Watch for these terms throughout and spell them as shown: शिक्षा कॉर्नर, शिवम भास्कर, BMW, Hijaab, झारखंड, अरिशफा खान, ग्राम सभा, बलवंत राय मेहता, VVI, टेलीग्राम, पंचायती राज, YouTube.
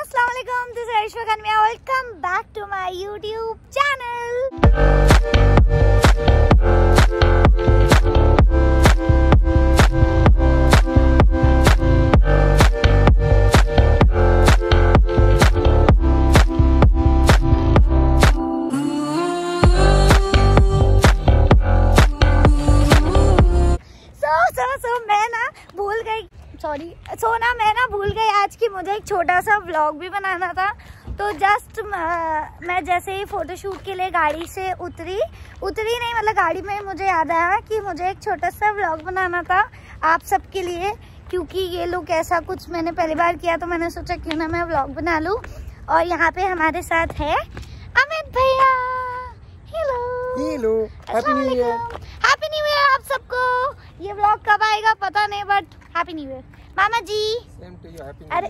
अस्सलामुअलैकुम, this is अरिशफा खान, welcome back to my YouTube channel. So मैं ना भूल गई, सॉरी सोना, मैं ना भूल गई आज कि मुझे एक छोटा सा व्लॉग भी बनाना था। तो जस्ट मैं जैसे ही फ़ोटोशूट के लिए गाड़ी से उतरी नहीं, मतलब गाड़ी में मुझे याद आया कि मुझे एक छोटा सा व्लॉग बनाना था आप सबके लिए, क्योंकि ये लोग ऐसा कुछ मैंने पहली बार किया, तो मैंने सोचा क्यों ना मैं व्लॉग बना लूँ। और यहाँ पे हमारे साथ है अमित भैया। Hello hello, happy new year आप सबको। ये व्लॉग कब आएगा पता नहीं, बट हैप्पी न्यू ईयर मामा जी। Same to you, happy new year. अरे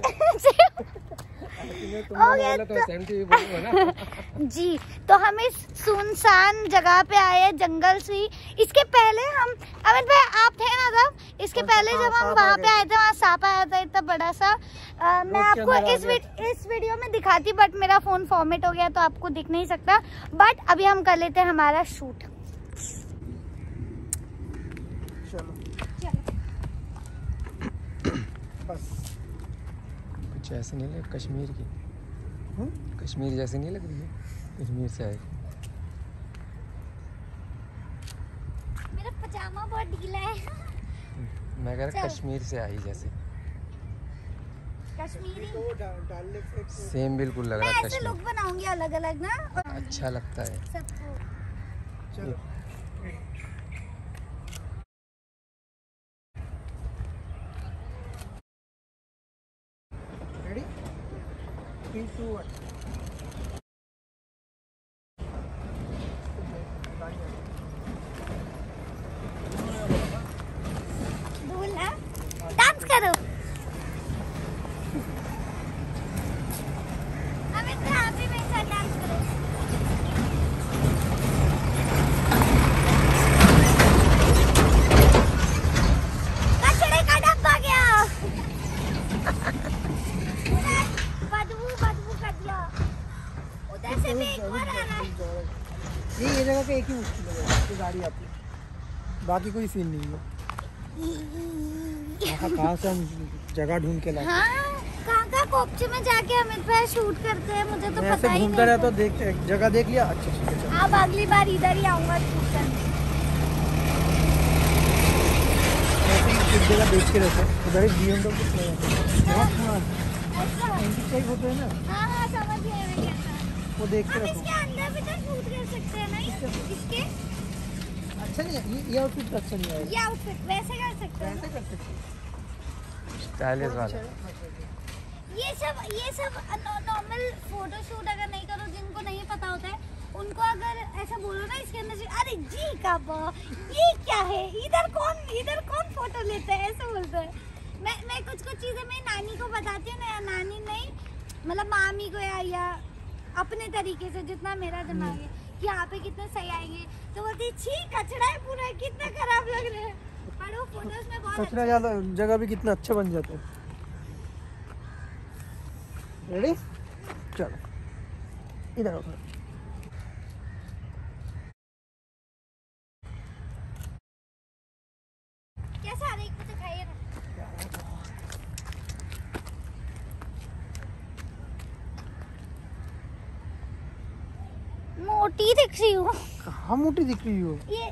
जी, तो हम इस सुनसान जगह पे आए, जंगल से। इसके पहले हम अमित भाई आप थे ना तब, इसके पहले जब हम वहाँ पे आए थे वहाँ सांप आया था इतना बड़ा सा। मैं आपको इस वीडियो में दिखाती, बट मेरा फोन फॉर्मेट हो गया तो आपको दिख नहीं सकता। बट अभी हम कर लेते हैं हमारा शूट। कुछ ऐसे नहीं लग, कश्मीर की कश्मीर जैसे नहीं लग रही है, कश्मीर से आए। मेरा पजामा बहुत ढीला है। मैं कह रहा कश्मीर से आई, जैसे कश्मीरी सेम बिल्कुल लग रहा है। ऐसे लुक बनाऊंगी अलग अलग ना, अच्छा लगता है सबको। चलो डांस करो। ये जगह पे एक ही मुश्किल है, गाड़ी आपकी, बाकी कोई सीन नहीं है। कहाँ से हम जगह ढूंढ के लाए, कहाँ कोपचे में जाके अमित भाई शूट करते हैं, मुझे तो पता ही नहीं। तो देख जगह देख लिया, अच्छा अब अगली बार इधर ही आऊँगा शूट करने। जगह देख के रहते हैं, उधर ही BMW होते हैं ना, समझ गए वो देखते रखो। इसके अंदर भी तो शूट कर सकते हैं ना, इसके अच्छा नहीं है ये आउटफिट, अच्छा नहीं है ये आउटफिट, वैसे कर सकते हैं, वैसे कर सकते हैं स्टाइलिश वाला। ये सब नॉर्मल फोटो शूट अगर नहीं करो, जिनको नहीं पता होता है उनको अगर ऐसा बोलो ना इसके अंदर, अरे जी काबा ये क्या है, इधर कौन फोटो लेता है, ऐसे बोलते हैं। मैं कुछ चीजें मेरी नानी को बताती हूँ ना, नानी नहीं मतलब मामी को या अपने तरीके से, जितना मेरा दिमाग है कि यहाँ पे कितने सही आएंगे, तो बोलती छी कचरा है पूरा, कितना खराब लग रहा है। पर वो फोटोज में बहुत कचरा ज्यादा, जगह भी कितना अच्छा बन जाता है। रेडी चलो इधर आओ। कैसा एक को दिखाइए ना, मोटी दिख रही हो। कहाँ मोटी दिख रही हो? ये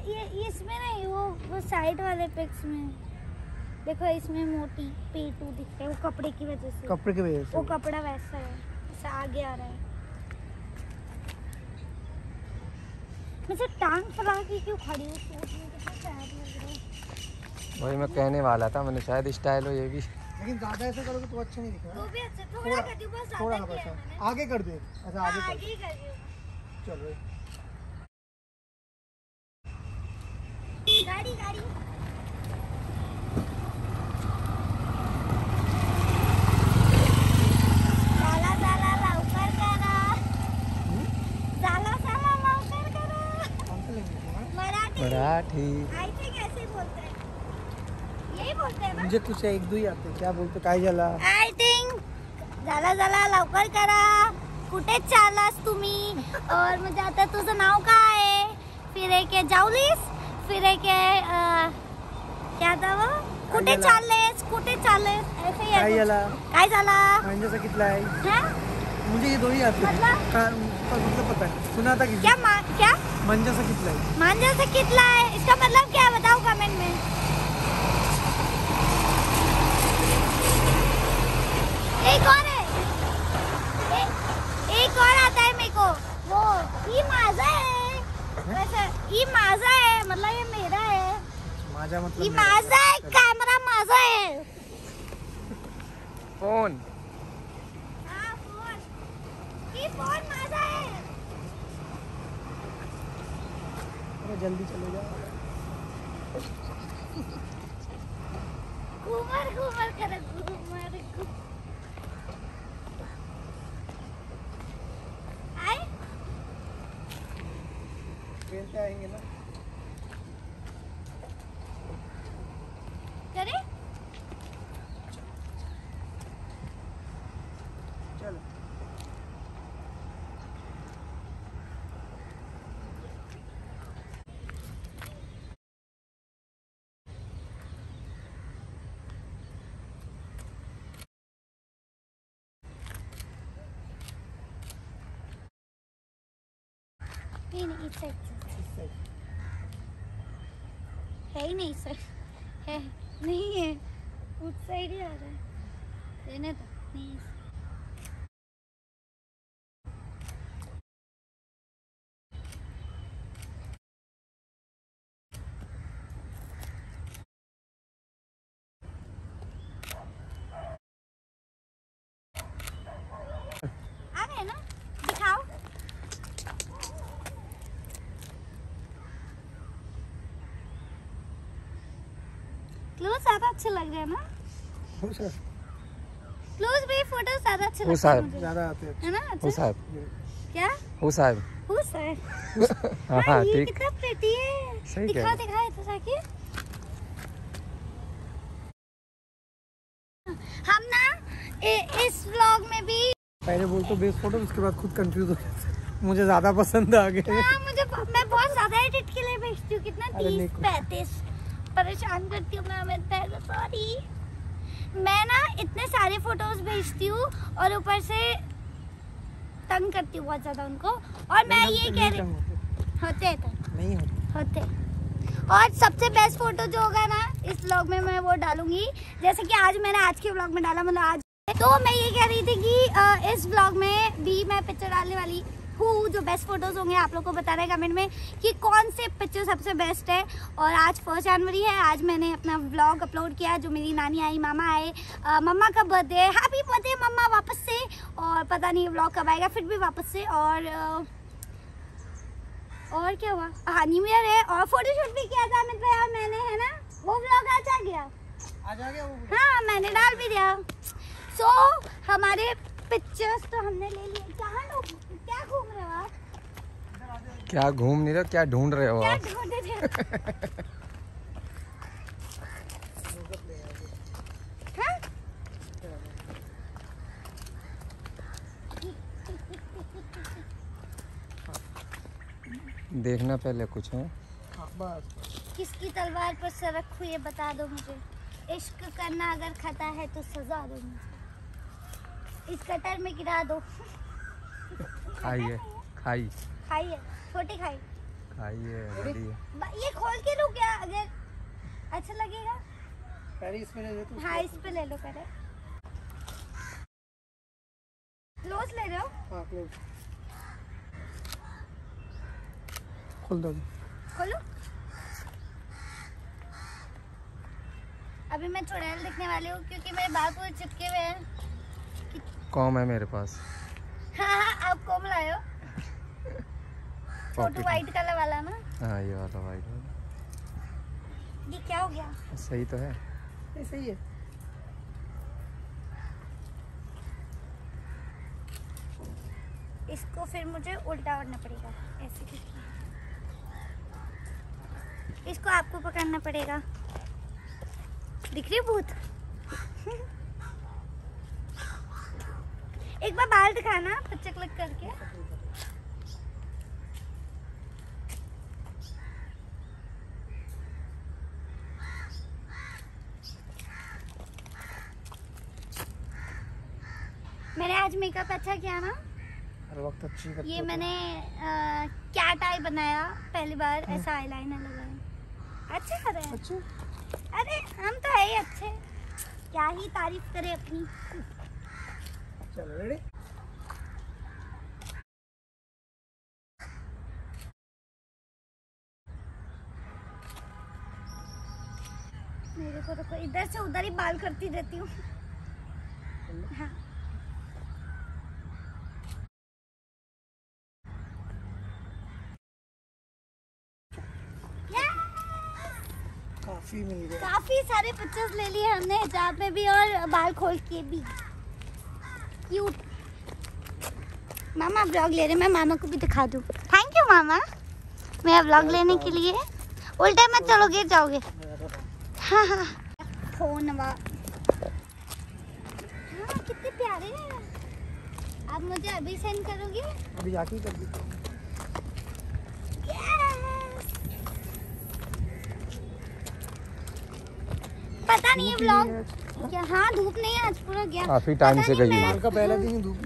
इसमें नहीं, वो साइड वाले पिक्स में देखो, इसमें मोटी पेटू दिखता है, वो कपड़े की वजह से वो कपड़ा वैसा है, ऐसा आगे आ रहा है। मुझे टांग फैला के क्यों खड़ी हो, सोच में कितना प्यार लग रहा है। वही मैं कहने वाला था, मैंने शायद स्टाइल हो ये भी, लेकिन ज्यादा ऐसे करोगे तो अच्छा नहीं दिख रहा। वो भी अच्छा थोड़ा कर दो, बस थोड़ा बस आगे कर दे, अच्छा आगे कर दे। चलो गाड़ी मराठी कैसे बोलते हैं, यही बोलते हैं ना? मुझे कुछ एक दो ही आते, क्या बोलते, काय झाला, आई थिंक झाला झाला लवकर करा. कुठे चाललास तुम्ही? और म्हणजे आता तुझं नाव काय आहे? फिरेके जाऊलीस? फिरेके क्या था वो? कुठे चाललेस? कुठे चाललेस? काय झाला? म्हणजे कितला आहे? मुझे ये दो ही आते मतलब पता है. सुना था कि क्या क्या मांझा सा कितला है? मांझा सा कितला है, इसका मतलब क्या है बताओ कमेंट में. एक और है, एक और आता है मेरे को. वो ये माजा है, वैसे ये माजा है मतलब ये मेरा है. माजा मतलब ये माजा है, कैमरा माजा है. फोन माजा है. अरे जल्दी चले जाओ. घूमर घूमर कर घूमर आए ट्रेन से आएंगे ना. चले चलो है. नहीं सर है नहीं है, उस साइड ही आ रहा है. देने तो नहीं. क्लोज ज्यादा अच्छे लग रहे हैं ना. क्लोज भी फोटो ज्यादा अच्छे लगते हैं, ज्यादा आते हैं ना. अच्छा साहब क्या हो साहब हो साहब. हां ठीक, कितना प्रीटी है. दिखा दिखा इधर जाके. हम ना इस व्लॉग में भी पहले बोल तो बेस्ट फोटो, उसके बाद खुद कंफ्यूज हो गए. मुझे ज्यादा पसंद आ गए. हां मुझे, मैं बहुत ज्यादा एडिट के लिए भेजती हूं. कितना 30-35 परेशान करती हूँ मैं. सॉरी, मैं ना इतने सारे फोटोज भेजती हूँ और ऊपर से तंग करती हूँ बहुत ज़्यादा उनको. और मैं ये कह रही होते नहीं होते. और सबसे बेस्ट फोटो जो होगा ना इस व्लॉग में मैं वो डालूंगी, जैसे कि आज मैंने आज के व्लॉग में डाला. मतलब आज तो मैं ये कह रही थी कि इस व्लॉग में भी मैं पिक्चर डालने वाली हूँ. जो बेस्ट फोटोज होंगे आप लोग को बताना है कमेंट में कि कौन से पिक्चर सबसे बेस्ट है. और आज 1 जनवरी है. आज मैंने अपना व्लॉग अपलोड किया. जो मेरी नानी आई, मामा आए, मम्मा का बर्थडे. हैप्पी बर्थडे मम्मा वापस से. और पता नहीं व्लॉग कब आएगा फिर भी वापस से. और क्या हुआ, हाँ न्यू ईयर है. और फोटोशूट भी किया था अमित भाई और मैंने, है ना. वो व्लॉग आ गया हाँ मैंने डाल भी दिया. सो हमारे पिक्चर्स तो हमने ले लिए. क्या घूम रहे हो आप? क्या घूम नहीं रहे, क्या ढूंढ रहे हो आप? हाँ? देखना पहले कुछ है. किसकी तलवार पर सरक हुई है बता दो मुझे. इश्क करना अगर खता है तो सजा दो मुझे. इस कटर में गिरा दो. खाइए खाइए खाइए छोटी खाई खाइए. ये खोल के लो क्या, अगर अच्छा लगेगा. अरे इस पे ले लो तुम. हाँ इस पे ले लो. करे क्लोज ले रहे हो. हाँ क्लोज खोल दो. खोलो. अभी मैं चुड़ैल देखने वाली हूँ क्योंकि मेरे बाल पूरे चिपके हुए हैं. कॉम है मेरे पास. हाँ, आप कॉम लाए हो. फोटो वाइट कलर वाला ना. हाँ ये वाला वाइट वाला. ये क्या हो गया? सही तो है. ये सही है. इसको फिर मुझे उल्टा ओढ़ना पड़ेगा. ऐसे इसको आपको पकड़ना पड़ेगा. दिख रही भूत. एक बार बाल दिखाना पचक लग करके। मैंने आज मेकअप अच्छा किया ना, वक्त अच्छी करती। ये मैंने कैट आई बनाया पहली बार, ऐसा आईलाइनर लगाया। अच्छा कर रहे हैं। अरे हम तो है ही अच्छे, क्या ही तारीफ करें अपनी। चलो रेडी। मेरे को तो इधर से उधर ही बाल करती रहती हूँ। हाँ मिल गया। काफी सारे पिक्चर्स ले लिए हमने हिजाब में भी और बाल खोल के भी। क्यूट। मामा व्लॉग ले रहे, मैं मामा को भी दिखा दूं। थैंक यू मामा मेरा व्लॉग लेने के लिए। उल्टा मत चलो, गिर जाओगे। हाँ हाँ फोन वा। हाँ कितने प्यारे हैं आप। मुझे अभी सेंड करोगे? अभी जाके कर दीजिए। पता नहीं है व्लॉग क्या। हाँ धूप नहीं है आज, पूरा गया काफी टाइम से गई है। उनका पहला दिन धूप।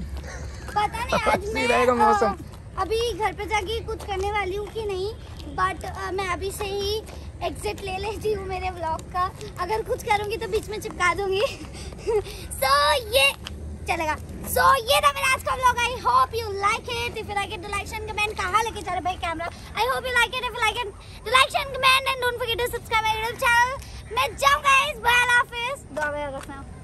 पता नहीं आज मैं रहेगा मौसम। अभी घर पे जाके कुछ करने वाली हूँ कि नहीं, बट मैं अभी से ही एग्जिट ले लेती हूँ मेरे व्लॉग का। अगर कुछ करूँगी तो बीच में चिपका दूंगी। सो ये चलेगा। सो ये था मेरा आज का vlog. I hope you like it. If you like it like share comment. कहाँ लेके चल रहे भाई camera. I hope you like it. If you like it like share comment and don't forget to subscribe my YouTube channel. मैं जाऊँ guys, bye, अल्लाह हाफिज़, दुआ में रखना।